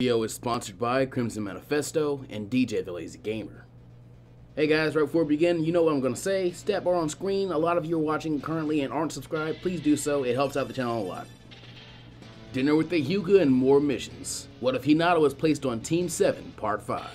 This video is sponsored by Crimson Manifesto and DJ the Lazy Gamer. Hey guys, right before we begin, you know what I'm going to say. Stat bar on screen. A lot of you are watching currently and aren't subscribed. Please do so. It helps out the channel a lot. Dinner with the Hyuga and more missions. What if Hinata was placed on Team 7, Part 5?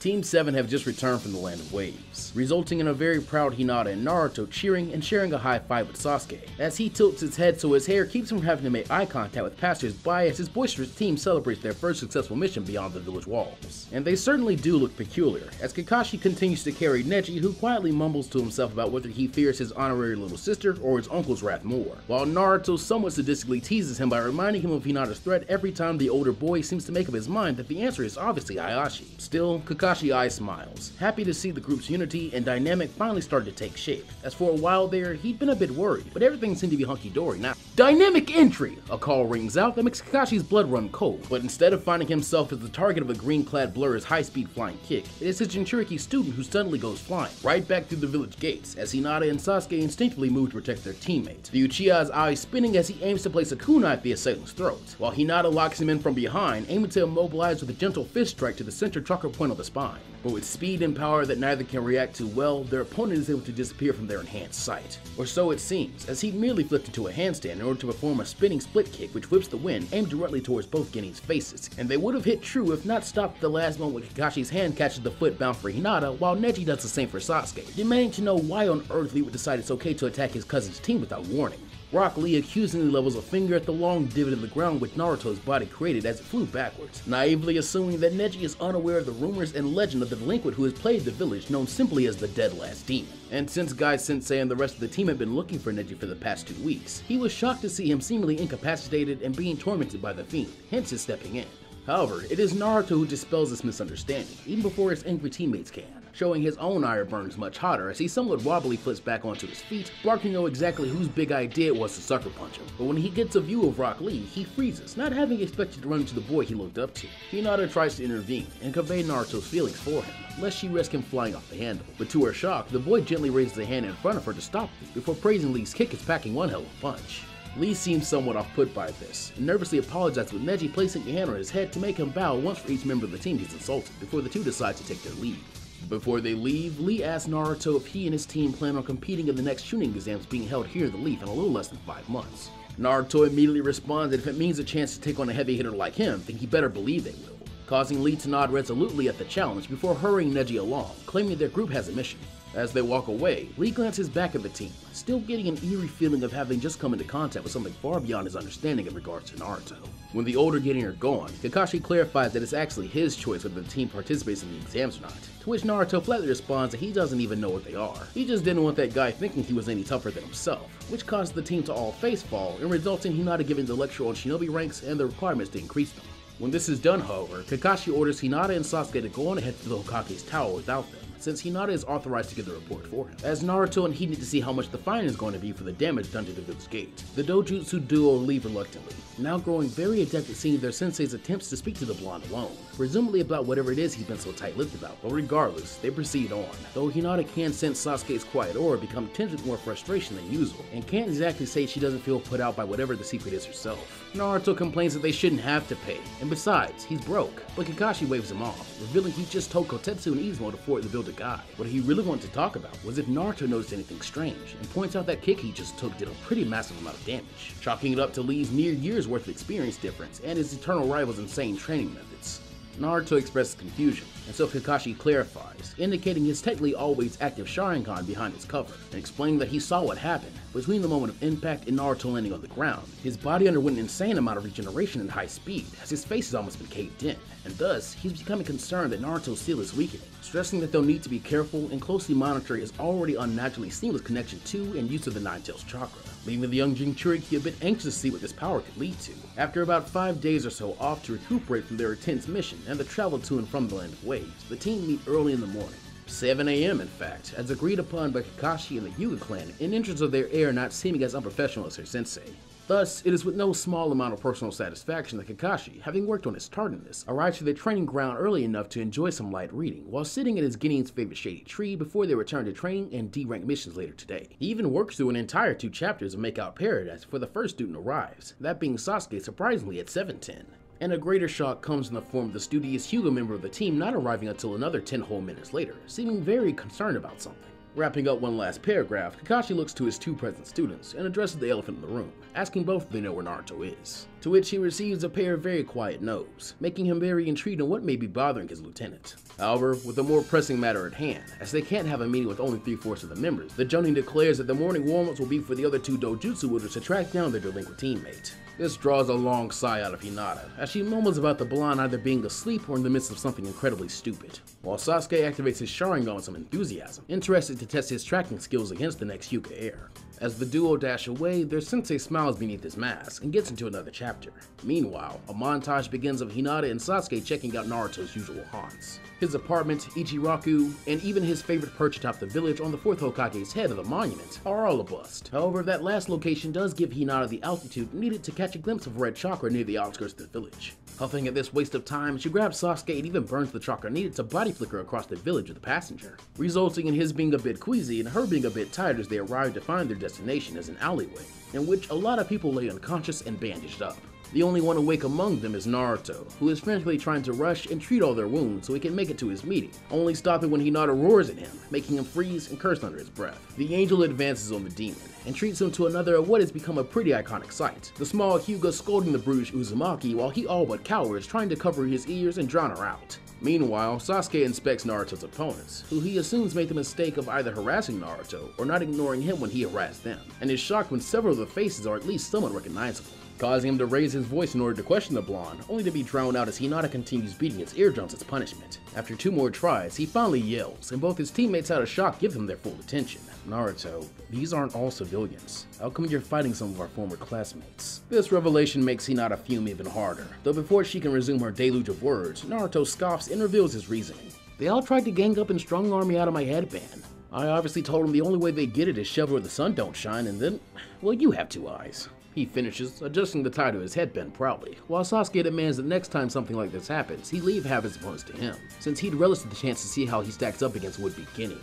Team 7 have just returned from the Land of Waves, resulting in a very proud Hinata and Naruto cheering and sharing a high five with Sasuke, as he tilts his head so his hair keeps him from having to make eye contact with passers-by as his boisterous team celebrates their first successful mission beyond the village walls. And they certainly do look peculiar, as Kakashi continues to carry Neji, who quietly mumbles to himself about whether he fears his honorary little sister or his uncle's wrath more, while Naruto somewhat sadistically teases him by reminding him of Hinata's threat every time the older boy seems to make up his mind that the answer is obviously Hayashi. Still, Kakashi smiles, happy to see the group's unity and dynamic finally started to take shape, as for a while there, he'd been a bit worried, but everything seemed to be hunky-dory now. Dynamic entry! A call rings out that makes Kakashi's blood run cold, but instead of finding himself as the target of a green-clad blur's high-speed flying kick, it is his Jinchiriki student who suddenly goes flying, right back through the village gates, as Hinata and Sasuke instinctively move to protect their teammate, the Uchiha's eyes spinning as he aims to place a kunai at the assailant's throat, while Hinata locks him in from behind, aiming to immobilize with a gentle fist strike to the center chakra point of the spine. But with speed and power that neither can react to well, their opponent is able to disappear from their enhanced sight. Or so it seems, as he merely flipped into a handstand in order to perform a spinning split kick which whips the wind aimed directly towards both Guinea's faces, and they would have hit true if not stopped at the last moment when Kakashi's hand catches the foot bound for Hinata while Neji does the same for Sasuke, demanding to know why on earth Lee would decide it's okay to attack his cousin's team without warning. Rock Lee accusingly levels a finger at the long divot in the ground which Naruto's body created as it flew backwards, naively assuming that Neji is unaware of the rumors and legend of the delinquent who has plagued the village known simply as the Dead Last Demon. And since Gai Sensei and the rest of the team had been looking for Neji for the past 2 weeks, he was shocked to see him seemingly incapacitated and being tormented by the fiend, hence his stepping in. However, it is Naruto who dispels this misunderstanding, even before his angry teammates can, showing his own iron burns much hotter as he somewhat wobbly flips back onto his feet, barking to know exactly whose big idea it was to sucker punch him. But when he gets a view of Rock Lee, he freezes, not having expected to run into the boy he looked up to. Hinata tries to intervene and convey Naruto's feelings for him, lest she risk him flying off the handle. But to her shock, the boy gently raises the hand in front of her to stop this before praising Lee's kick as packing one hell of a punch. Lee seems somewhat off-put by this, and nervously apologizes with Neji placing a hand on his head to make him bow once for each member of the team he's insulted, before the two decide to take their leave. Before they leave, Lee asks Naruto if he and his team plan on competing in the next Chunin exams being held here in the Leaf in a little less than 5 months. Naruto immediately responds that if it means a chance to take on a heavy hitter like him, then he better believe they will, causing Lee to nod resolutely at the challenge before hurrying Neji along, claiming their group has a mission. As they walk away, Lee glances back at the team, still getting an eerie feeling of having just come into contact with something far beyond his understanding in regards to Naruto. When the older Genin are gone, Kakashi clarifies that it's actually his choice whether the team participates in the exams or not, to which Naruto flatly responds that he doesn't even know what they are. He just didn't want that guy thinking he was any tougher than himself, which caused the team to all face fall and results in Hinata giving the lecture on shinobi ranks and the requirements to increase them. When this is done, however, Kakashi orders Hinata and Sasuke to go on ahead to the Hokage's tower without them, since Hinata is authorized to give the report for him, as Naruto and he need to see how much the fine is going to be for the damage done to the village gate. The Dojutsu duo leave reluctantly, now growing very adept at seeing their sensei's attempts to speak to the blonde alone, presumably about whatever it is he's been so tight-lipped about, but regardless, they proceed on, though Hinata can sense Sasuke's quiet aura become tinged with more frustration than usual, and can't exactly say she doesn't feel put out by whatever the secret is herself. Naruto complains that they shouldn't have to pay, and besides, he's broke, but Kakashi waves him off, revealing he just told Kotetsu and Izumo to fort the building Guy. What he really wanted to talk about was if Naruto noticed anything strange, and points out that kick he just took did a pretty massive amount of damage, chalking it up to Lee's near year's worth of experience difference and his eternal rival's insane training methods. Naruto expresses confusion, and so Kakashi clarifies, indicating his technically always active Sharingan behind his cover, and explaining that he saw what happened. Between the moment of impact and Naruto landing on the ground, his body underwent an insane amount of regeneration and high speed, as his face has almost been caved in, and thus, he's becoming concerned that Naruto's seal is weakening, stressing that they'll need to be careful and closely monitor his already unnaturally seamless connection to and use of the Nine Tails chakra, leaving the young Jinchuriki a bit anxious to see what this power could lead to. After about 5 days or so off to recuperate from their intense mission and the travel to and from the Land of Waves, the team meet early in the morning, 7 a.m. in fact, as agreed upon by Kakashi and the Hyuga clan in interest of their heir not seeming as unprofessional as her sensei. Thus, it is with no small amount of personal satisfaction that Kakashi, having worked on his tardiness, arrives to their training ground early enough to enjoy some light reading while sitting in his Genin's favorite shady tree before they return to training and D-rank missions later today. He even works through an entire 2 chapters of Make Out Paradise before the first student arrives, that being Sasuke surprisingly at 7:10. and a greater shock comes in the form of the studious Hyuga member of the team not arriving until another 10 whole minutes later, seeming very concerned about something. Wrapping up one last paragraph, Kakashi looks to his two present students and addresses the elephant in the room, asking both if they know where Naruto is, to which he receives a pair of very quiet no's, making him very intrigued on what may be bothering his lieutenant. However, with a more pressing matter at hand, as they can't have a meeting with only 3/4 of the members, the Jonin declares that the morning warm-ups will be for the other two Dojutsu wielders to track down their delinquent teammate. This draws a long sigh out of Hinata, as she mumbles about the blonde either being asleep or in the midst of something incredibly stupid, while Sasuke activates his Sharingan with some enthusiasm, interested to test his tracking skills against the next Hyuga heir. As the duo dash away, their sensei smiles beneath his mask and gets into another chapter. Meanwhile, a montage begins of Hinata and Sasuke checking out Naruto's usual haunts. His apartment, Ichiraku, and even his favorite perch atop the village on the 4th Hokage's head of the monument are all a bust. However, that last location does give Hinata the altitude needed to catch a glimpse of red chakra near the outskirts of the village. Huffing at this waste of time, she grabs Sasuke and even burns the chakra needed to body flicker across the village with the passenger, resulting in his being a bit queasy and her being a bit tired as they arrive to find their destination as an alleyway, in which a lot of people lay unconscious and bandaged up. The only one awake among them is Naruto, who is frantically trying to rush and treat all their wounds so he can make it to his meeting, only stopping when Hinata roars at him, making him freeze and curse under his breath. The angel advances on the demon, and treats him to another of what has become a pretty iconic sight, the small Hyuga scolding the brutish Uzumaki while he all but cowers, trying to cover his ears and drown her out. Meanwhile, Sasuke inspects Naruto's opponents, who he assumes made the mistake of either harassing Naruto or not ignoring him when he harassed them, and is shocked when several of the faces are at least somewhat recognizable, causing him to raise his voice in order to question the blonde, only to be drowned out as Hinata continues beating his eardrums as punishment. After 2 more tries, he finally yells, and both his teammates out of shock give him their full attention. Naruto, these aren't all civilians. How come you're fighting some of our former classmates? This revelation makes Hinata fume even harder, though before she can resume her deluge of words, Naruto scoffs and reveals his reasoning. They all tried to gang up and strong-arm me out of my headband. I obviously told them the only way they get it is shovel where the sun don't shine, and then, well, you have 2 eyes. He finishes, adjusting the tie to his headband proudly, while Sasuke demands that next time something like this happens, he leave half his opponents to him, since he'd relish the chance to see how he stacks up against would-be Genin.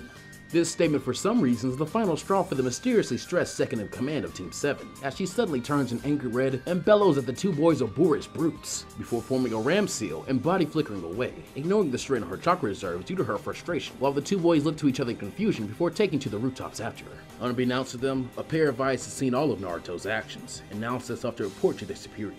This statement for some reason is the final straw for the mysteriously stressed second-in-command of Team 7, as she suddenly turns an angry red and bellows that the 2 boys are boorish brutes, before forming a ram seal and body flickering away, ignoring the strain on her chakra reserves due to her frustration, while the 2 boys look to each other in confusion before taking to the rooftops after her. Unbeknownst to them, a pair of eyes has seen all of Naruto's actions, and now sets off to report to their superior.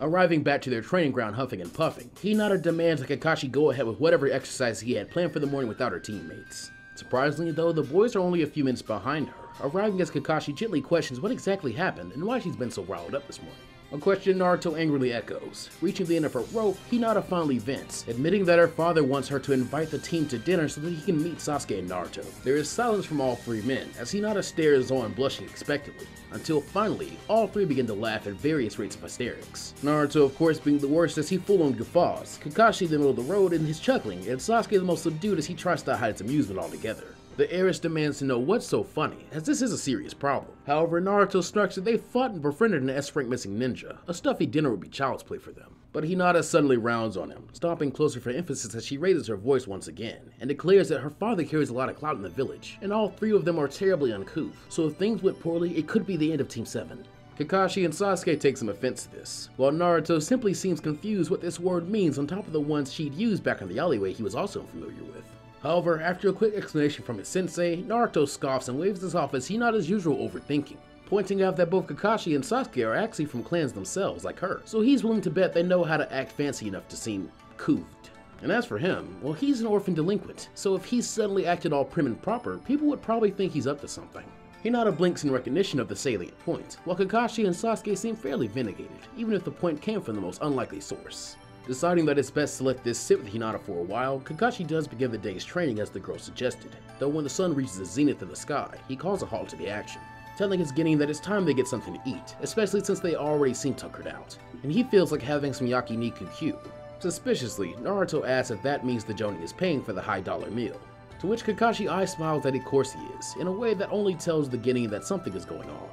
Arriving back to their training ground huffing and puffing, Hinata demands that Kakashi go ahead with whatever exercise he had planned for the morning without her teammates. Surprisingly though, the boys are only a few minutes behind her, arriving as Kakashi gently questions what exactly happened and why she's been so riled up this morning. A question Naruto angrily echoes. Reaching the end of her rope, Hinata finally vents, admitting that her father wants her to invite the team to dinner so that he can meet Sasuke and Naruto. There is silence from all 3 men, as Hinata stares on blushing expectantly, until finally, all 3 begin to laugh at various rates of hysterics. Naruto of course being the worst as he full-on guffaws, Kakashi in the middle of the road in his chuckling, and Sasuke the most subdued as he tries to hide his amusement altogether. The heiress demands to know what's so funny, as this is a serious problem. However, Naruto snarks that they fought and befriended an S-rank missing ninja. A stuffy dinner would be child's play for them. But Hinata suddenly rounds on him, stopping closer for emphasis as she raises her voice once again, and declares that her father carries a lot of clout in the village, and all 3 of them are terribly uncouth, so if things went poorly, it could be the end of Team 7. Kakashi and Sasuke take some offense to this, while Naruto simply seems confused what this word means on top of the ones she'd used back in the alleyway he was also familiar with. However, after a quick explanation from his sensei, Naruto scoffs and waves this off as Hinata's usual overthinking, pointing out that both Kakashi and Sasuke are actually from clans themselves like her, so he's willing to bet they know how to act fancy enough to seem coothed. And as for him, well, he's an orphan delinquent, so if he suddenly acted all prim and proper, people would probably think he's up to something. Hinata blinks in recognition of the salient point, while Kakashi and Sasuke seem fairly vindicated, even if the point came from the most unlikely source. Deciding that it's best to let this sit with Hinata for a while, Kakashi does begin the day's training as the girl suggested, though when the sun reaches the zenith of the sky, he calls a halt to the action, telling his genin that it's time they get something to eat, especially since they already seem tuckered out, and he feels like having some yakiniku. Suspiciously, Naruto asks if that means the Jonin is paying for the high-dollar meal, to which Kakashi smiles that of course he is, in a way that only tells the genin that something is going on.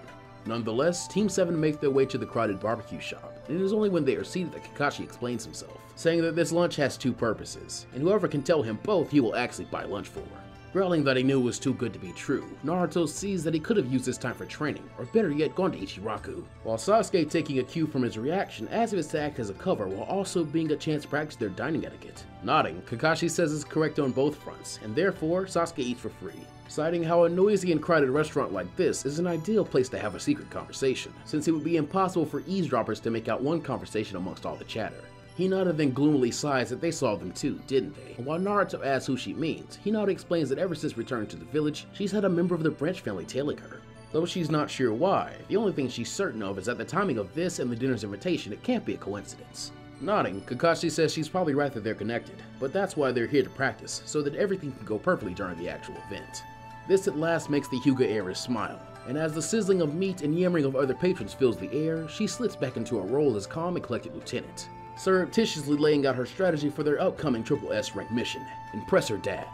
Nonetheless, Team 7 makes their way to the crowded barbecue shop, and it is only when they are seated that Kakashi explains himself, saying that this lunch has 2 purposes, and whoever can tell him both he will actually buy lunch for. growling that he knew was too good to be true. Naruto sees that he could have used his time for training, or better yet, gone to Ichiraku, while Sasuke taking a cue from his reaction as if it's to act as a cover while also being a chance to practice their dining etiquette. Nodding, Kakashi says it's correct on both fronts, and therefore, Sasuke eats for free, citing how a noisy and crowded restaurant like this is an ideal place to have a secret conversation, since it would be impossible for eavesdroppers to make out one conversation amongst all the chatter. Hinata then gloomily sighs that they saw them too, didn't they? And while Naruto asks who she means, Hinata explains that ever since returning to the village, she's had a member of the branch family tailing her. Though she's not sure why, the only thing she's certain of is that the timing of this and the dinner's invitation, it can't be a coincidence. Nodding, Kakashi says she's probably right that they're connected, but that's why they're here to practice, so that everything can go perfectly during the actual event. This at last makes the Hyuga heiress smile, and as the sizzling of meat and yammering of other patrons fills the air, she slips back into her role as calm and collected lieutenant, surreptitiously laying out her strategy for their upcoming Triple S rank mission, impress her dad.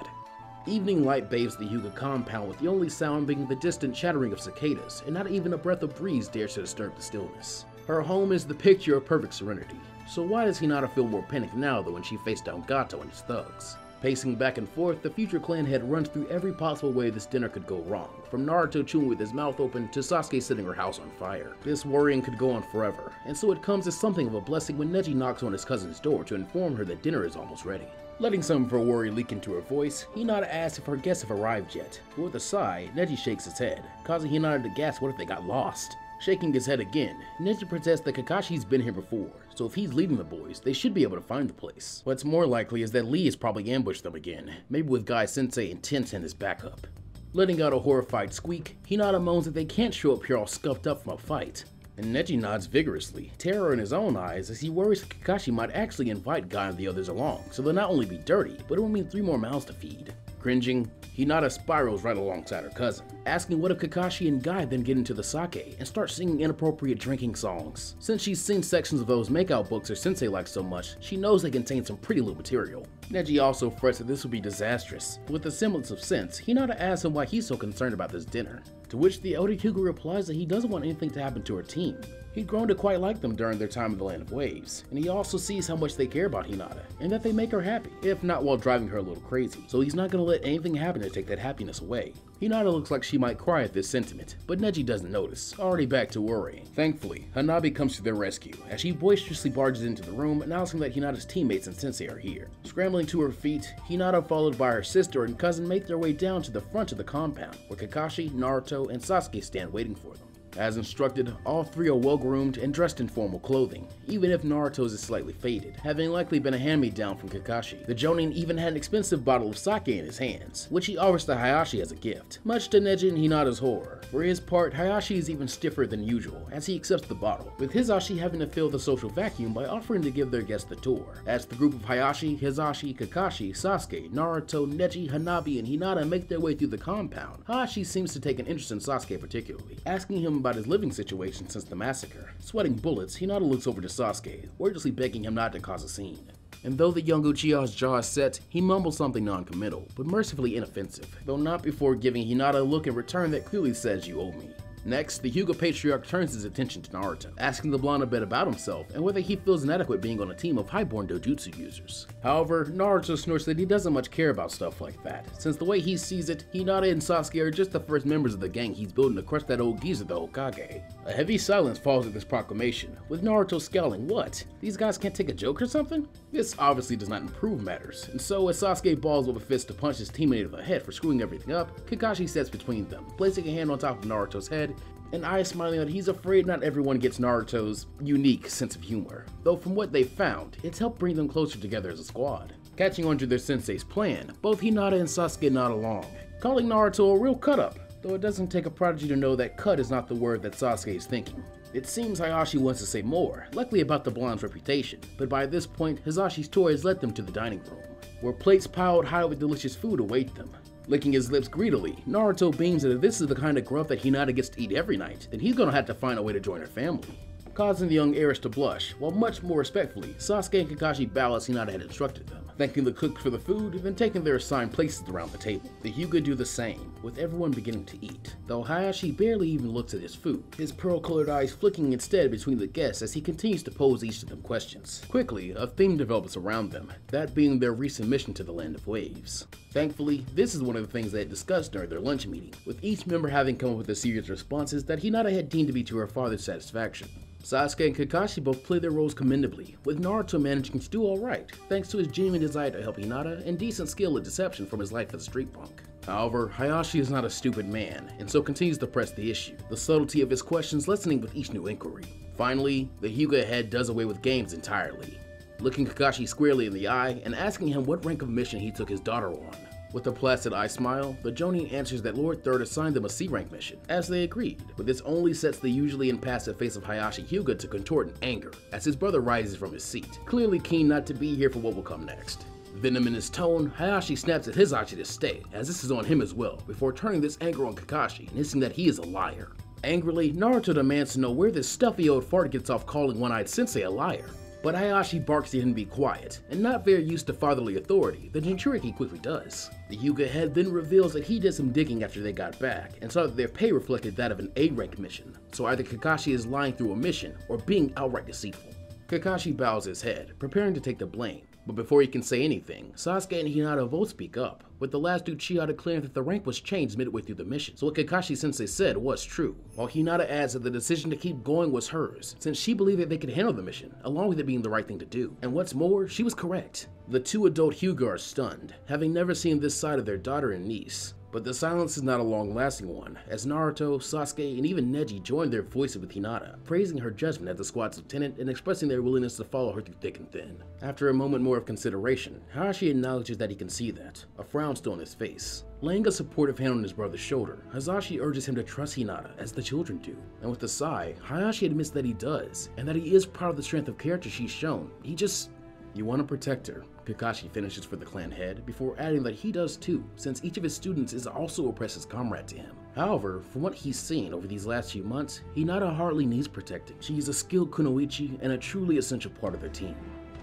Evening light bathes the Hyuga compound with the only sound being the distant chattering of cicadas, and not even a breath of breeze dares to disturb the stillness. Her home is the picture of perfect serenity, so why does Hinata feel more panicked now than when she faced down Gato and his thugs? Pacing back and forth, the future clan head runs through every possible way this dinner could go wrong, from Naruto chewing with his mouth open to Sasuke setting her house on fire. This worrying could go on forever, and so it comes as something of a blessing when Neji knocks on his cousin's door to inform her that dinner is almost ready. Letting some of her worry leak into her voice, Hinata asks if her guests have arrived yet, but with a sigh, Neji shakes his head, causing Hinata to gasp what if they got lost. Shaking his head again, Neji protests that Kakashi's been here before, so if he's leading the boys, they should be able to find the place. What's more likely is that Lee has probably ambushed them again, maybe with Gai Sensei and Tenten as backup. Letting out a horrified squeak, Hinata moans that they can't show up here all scuffed up from a fight, and Neji nods vigorously, terror in his own eyes as he worries that Kakashi might actually invite Gai and the others along, so they'll not only be dirty, but it will mean 3 more mouths to feed. Cringing, Hinata spirals right alongside her cousin, asking what if Kakashi and Gai then get into the sake and start singing inappropriate drinking songs. Since she's seen sections of those makeout books her sensei likes so much, she knows they contain some pretty lewd material. Neji also frets that this would be disastrous, but with a semblance of sense, Hinata asks him why he's so concerned about this dinner, to which the elder Hyuga replies that he doesn't want anything to happen to her team. He'd grown to quite like them during their time in the Land of Waves, and he also sees how much they care about Hinata, and that they make her happy, if not while driving her a little crazy, so he's not gonna let anything happen to take that happiness away. Hinata looks like she might cry at this sentiment, but Neji doesn't notice, already back to worrying. Thankfully, Hanabi comes to their rescue, as she boisterously barges into the room, announcing that Hinata's teammates and sensei are here. Scrambling to her feet, Hinata followed by her sister and cousin make their way down to the front of the compound, where Kakashi, Naruto, and Sasuke stand waiting for them. As instructed, all 3 are well-groomed and dressed in formal clothing, even if Naruto's is slightly faded, having likely been a hand-me-down from Kakashi. The Jonin even had an expensive bottle of sake in his hands, which he offers to Hayashi as a gift, much to Neji and Hinata's horror. For his part, Hayashi is even stiffer than usual, as he accepts the bottle, with Hizashi having to fill the social vacuum by offering to give their guest the tour, as the group of Hayashi, Hizashi, Kakashi, Sasuke, Naruto, Neji, Hanabi, and Hinata make their way through the compound. Hayashi seems to take an interest in Sasuke particularly, asking him about his living situation since the massacre. Sweating bullets, Hinata looks over to Sasuke, wordlessly begging him not to cause a scene. And though the young Uchiha's jaw is set, he mumbles something non-committal, but mercifully inoffensive, though not before giving Hinata a look in return that clearly says you owe me. Next, the Hyuga Patriarch turns his attention to Naruto, asking the blonde a bit about himself and whether he feels inadequate being on a team of highborn Dojutsu users. However, Naruto snorts that he doesn't much care about stuff like that, since the way he sees it, Hinata and Sasuke are just the first members of the gang he's building to crush that old geezer the Hokage. A heavy silence falls at this proclamation, with Naruto scowling. What? These guys can't take a joke or something? This obviously does not improve matters, and so as Sasuke balls with a fist to punch his teammate in the head for screwing everything up, Kakashi sets between them, placing a hand on top of Naruto's head, and I smiling that he's afraid not everyone gets Naruto's unique sense of humor, though from what they've found, it's helped bring them closer together as a squad. Catching on to their sensei's plan, both Hinata and Sasuke nod along, calling Naruto a real cut-up, though it doesn't take a prodigy to know that cut is not the word that Sasuke is thinking. It seems Hayashi wants to say more, likely about the blonde's reputation, but by this point, Hizashi's toy has led them to the dining room, where plates piled high with delicious food await them. Licking his lips greedily, Naruto beams that if this is the kind of grub that Hinata gets to eat every night, then he's gonna have to find a way to join her family. causing the young heiress to blush, while much more respectfully, Sasuke and Kakashi bow as Hinata had instructed them, thanking the cook for the food, then taking their assigned places around the table. The Hyuga do the same, with everyone beginning to eat, though Hayashi barely even looks at his food, his pearl-colored eyes flicking instead between the guests as he continues to pose each of them questions. Quickly, a theme develops around them, that being their recent mission to the Land of Waves. Thankfully, this is one of the things they had discussed during their lunch meeting, with each member having come up with a series of responses that Hinata had deemed to be to her father's satisfaction. Sasuke and Kakashi both play their roles commendably, with Naruto managing to do alright, thanks to his genuine desire to help Hinata and decent skill at deception from his life as a street punk. However, Hayashi is not a stupid man, and so continues to press the issue, the subtlety of his questions lessening with each new inquiry. Finally, the Hyuga head does away with games entirely, looking Kakashi squarely in the eye and asking him what rank of mission he took his daughter on. With a placid eye smile, the Jonin answers that Lord Third assigned them a C-rank mission, as they agreed, but this only sets the usually impassive face of Hayashi Hyuga to contort in anger, as his brother rises from his seat, clearly keen not to be here for what will come next. Venom in his tone, Hayashi snaps at Hizashi to stay, as this is on him as well, before turning this anger on Kakashi and hissing that he is a liar. Angrily, Naruto demands to know where this stuffy old fart gets off calling one-eyed sensei a liar. But Hayashi barks at him to be quiet, and not very used to fatherly authority, the Jinchiriki quickly does. The Hyuga head then reveals that he did some digging after they got back, and saw that their pay reflected that of an A-rank mission, so either Kakashi is lying through omission, or being outright deceitful. Kakashi bows his head, preparing to take the blame, but before he can say anything, Sasuke and Hinata both speak up, with the last Uchiha declaring that the rank was changed midway through the mission, so what Kakashi-sensei said was true, while Hinata adds that the decision to keep going was hers, since she believed that they could handle the mission, along with it being the right thing to do. And what's more, she was correct. The two adult Hyuga are stunned, having never seen this side of their daughter and niece. But the silence is not a long-lasting one, as Naruto, Sasuke, and even Neji joined their voices with Hinata, praising her judgment as the squad's lieutenant and expressing their willingness to follow her through thick and thin. After a moment more of consideration, Hayashi acknowledges that he can see that, a frown still on his face. Laying a supportive hand on his brother's shoulder, Hizashi urges him to trust Hinata, as the children do. And with a sigh, Hayashi admits that he does, and that he is proud of the strength of character she's shown. He just... You want to protect her. Kakashi finishes for the clan head, before adding that he does too, since each of his students is also a precious comrade to him. However, from what he's seen over these last few months, Hinata hardly needs protecting. She is a skilled kunoichi and a truly essential part of their team.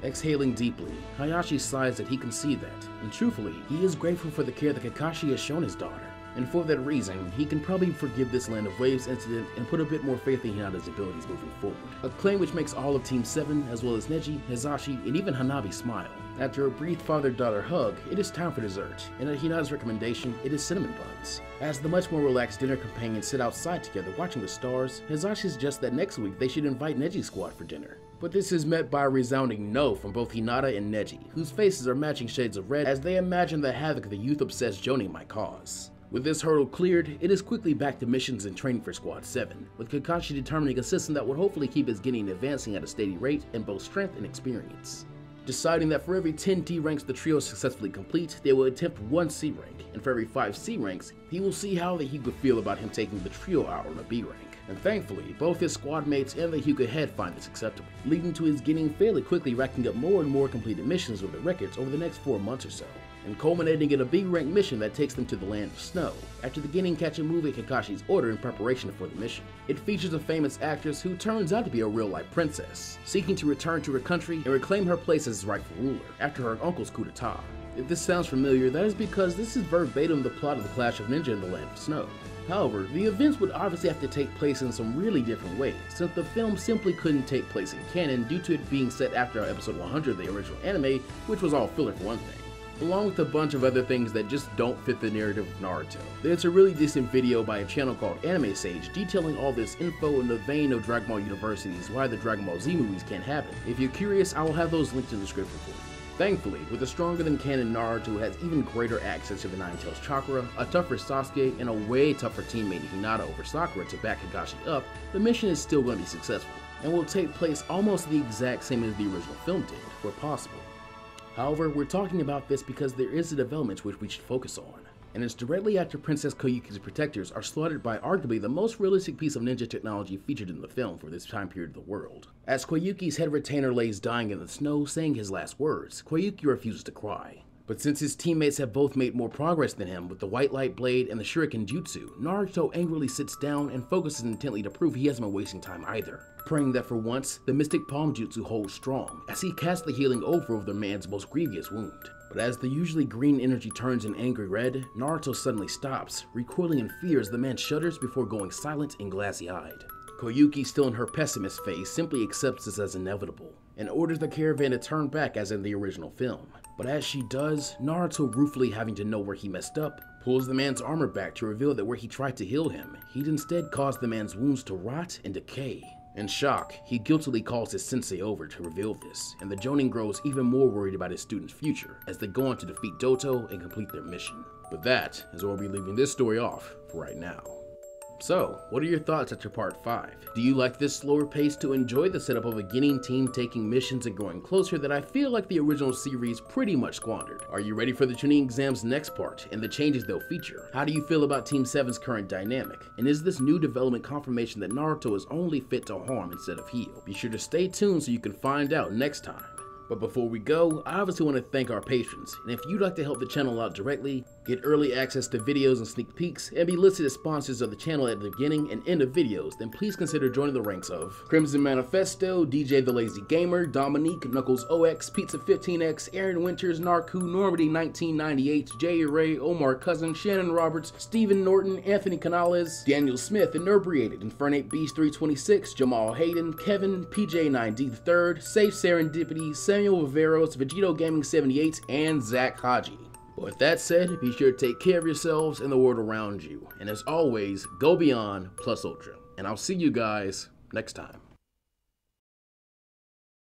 Exhaling deeply, Hayashi sighs that he can see that, and truthfully, he is grateful for the care that Kakashi has shown his daughter. And for that reason, he can probably forgive this Land of Waves incident and put a bit more faith in Hinata's abilities moving forward. A claim which makes all of Team 7, as well as Neji, Hizashi, and even Hanabi smile. After a brief father-daughter hug, it is time for dessert, and at Hinata's recommendation, it is cinnamon buns. As the much more relaxed dinner companions sit outside together watching the stars, Hizashi suggests that next week they should invite Neji's squad for dinner. But this is met by a resounding no from both Hinata and Neji, whose faces are matching shades of red as they imagine the havoc the youth-obsessed Jonin might cause. With this hurdle cleared, it is quickly back to missions and training for Squad 7, with Kakashi determining a system that would hopefully keep his Genin advancing at a steady rate in both strength and experience. Deciding that for every 10 D ranks the trio successfully complete, they will attempt 1 C rank, and for every 5 C ranks, he will see how the Hyuga feel about him taking the trio out on a B rank. And thankfully, both his squad mates and the Hyuga head find this acceptable, leading to his Genin fairly quickly racking up more and more completed missions with the records over the next 4 months or so, and culminating in a B-rank mission that takes them to the Land of Snow, after the Genin catch a movie at Kakashi's order in preparation for the mission. It features a famous actress who turns out to be a real-life princess, seeking to return to her country and reclaim her place as its rightful ruler, after her uncle's coup d'etat. If this sounds familiar, that is because this is verbatim the plot of the Clash of Ninja in the Land of Snow. However, the events would obviously have to take place in some really different ways, since the film simply couldn't take place in canon due to it being set after episode 100 of the original anime, which was all filler for one thing, along with a bunch of other things that just don't fit the narrative of Naruto. There's a really decent video by a channel called Anime Sage detailing all this info in the vein of Dragon Ball University's Why the Dragon Ball Z Movies Can't Happen. If you're curious, I will have those linked in the description for you. Thankfully, with a stronger than canon Naruto who has even greater access to the Nine Tails chakra, a tougher Sasuke, and a way tougher teammate Hinata over Sakura to back Kakashi up, the mission is still going to be successful, and will take place almost the exact same as the original film did, where possible. However, we're talking about this because there is a development which we should focus on, and it's directly after Princess Koyuki's protectors are slaughtered by arguably the most realistic piece of ninja technology featured in the film for this time period of the world. As Koyuki's head retainer lays dying in the snow saying his last words, Koyuki refuses to cry, But since his teammates have both made more progress than him with the white light blade and the shuriken jutsu, Naruto angrily sits down and focuses intently to prove he hasn't been wasting time either, praying that for once, the mystic palm jutsu holds strong as he casts the healing over the man's most grievous wound. But as the usually green energy turns an angry red, Naruto suddenly stops, recoiling in fear as the man shudders before going silent and glassy-eyed. Koyuki, still in her pessimist phase, simply accepts this as inevitable and orders the caravan to turn back as in the original film. But as she does, Naruto, ruefully having to know where he messed up, pulls the man's armor back to reveal that where he tried to heal him, he'd instead caused the man's wounds to rot and decay. In shock, he guiltily calls his sensei over to reveal this, and the Jonin grows even more worried about his student's future as they go on to defeat Doto and complete their mission. But that is where we'll be leaving this story off for right now. So, what are your thoughts after part 5? Do you like this slower pace to enjoy the setup of a Genin team taking missions and growing closer that I feel like the original series pretty much squandered? Are you ready for the Chunin exam's next part and the changes they'll feature? How do you feel about Team 7's current dynamic? And is this new development confirmation that Naruto is only fit to harm instead of heal? Be sure to stay tuned so you can find out next time. But before we go, I obviously want to thank our patrons, and if you'd like to help the channel out directly, get early access to videos and sneak peeks, and be listed as sponsors of the channel at the beginning and end of videos, then please consider joining the ranks of Crimson Manifesto, DJ the Lazy Gamer, Dominique, Knuckles OX, Pizza 15X, Aaron Winters, Narku, Normandy 1998, Jay Ray, Omar Cousin, Shannon Roberts, Stephen Norton, Anthony Canales, Daniel Smith, Inebriated, Infernate Beast 326, Jamal Hayden, Kevin, PJ9D3, Safe Serendipity, Samuel Viveros, Vegito Gaming 78, and Zach Haji. But with that said, be sure to take care of yourselves and the world around you. And as always, go beyond plus ultra. And I'll see you guys next time.